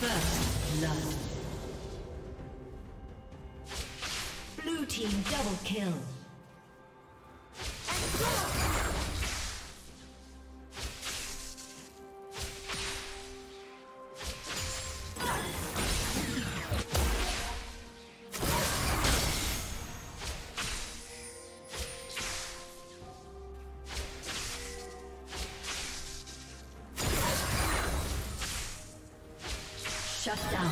First blood. Blue team double kill. Shut down.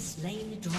Slain the dragon.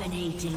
Dominating.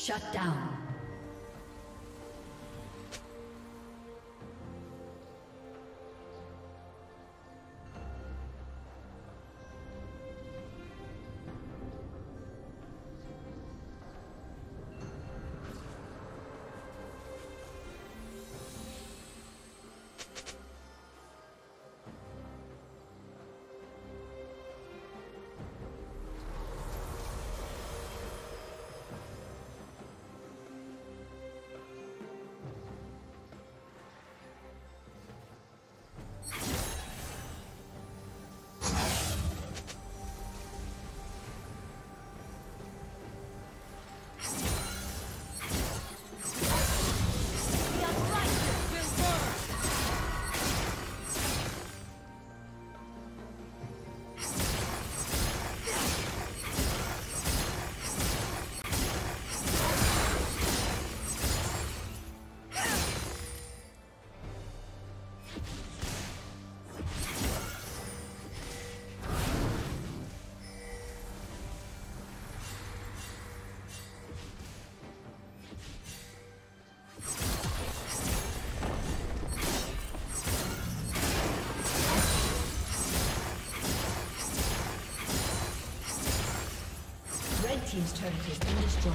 Shut down. team's turret has been destroyed.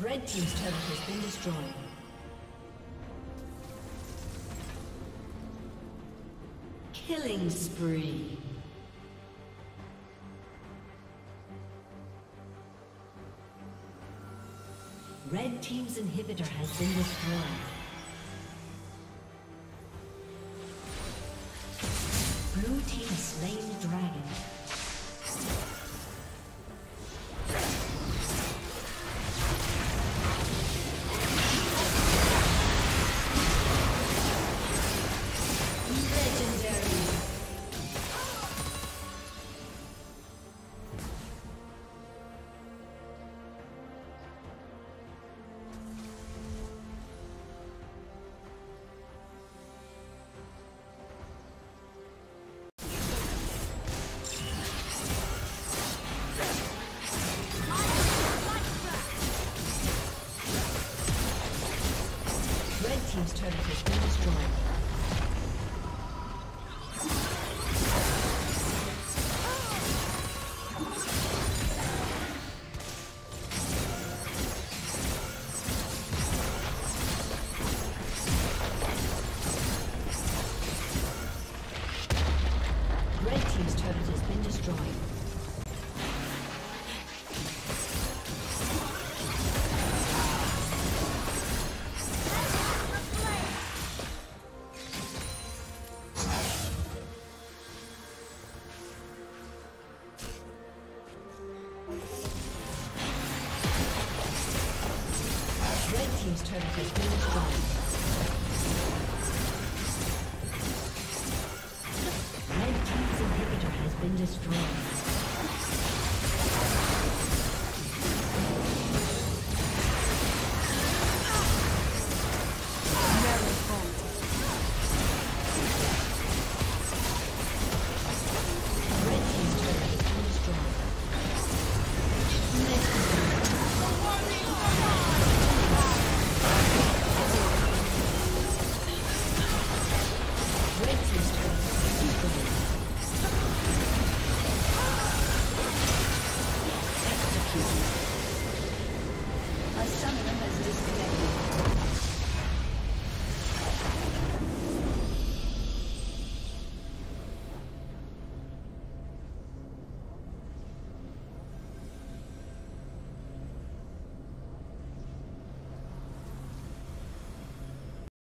Red team's turret has been destroyed. Killing spree. Red team's inhibitor has been destroyed. Blue team slain the dragon. Thank you.